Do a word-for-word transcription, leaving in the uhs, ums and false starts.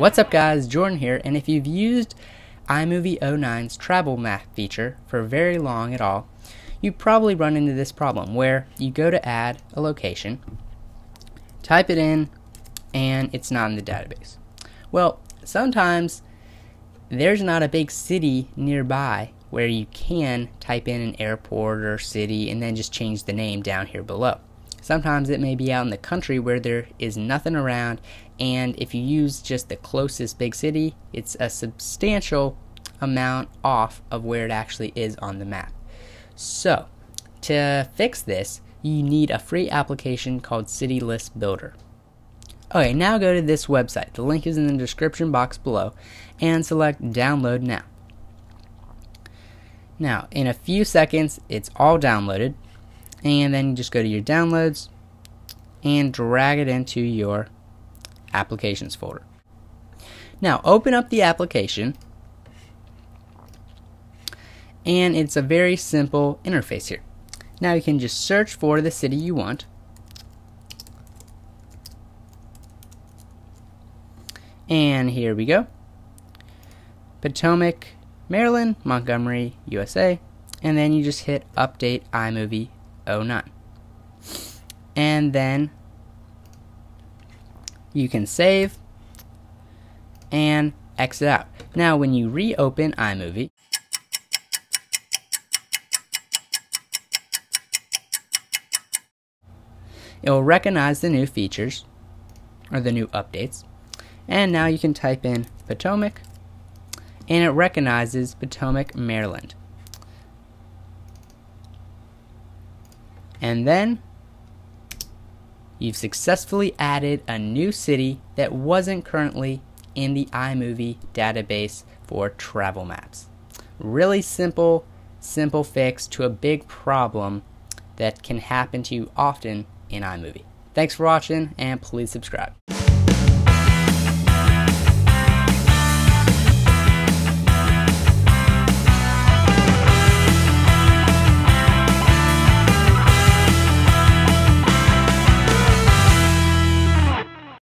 What's up guys, Jordan here, and if you've used iMovie oh nine's travel map feature for very long at all, you probably run into this problem where you go to add a location, type it in, and it's not in the database. Well, sometimes there's not a big city nearby where you can type in an airport or city and then just change the name down here below. Sometimes it may be out in the country where there is nothing around, and if you use just the closest big city, it's a substantial amount off of where it actually is on the map. So to fix this, you need a free application called City List Builder. Okay, now go to this website. The link is in the description box below, and select download now. Now in a few seconds it's all downloaded, and then you just go to your downloads and drag it into your applications folder. Now open up the application, and it's a very simple interface here. Now you can just search for the city you want, and here we go, Potomac, Maryland, Montgomery, U S A, and then you just hit update iMovie oh nine, and then you can save and exit out. Now when you reopen iMovie, it will recognize the new features or the new updates, and now you can type in Potomac, and it recognizes Potomac, Maryland. And then you've successfully added a new city that wasn't currently in the iMovie database for travel maps. Really simple, simple fix to a big problem that can happen to you often in iMovie. Thanks for watching, and please subscribe.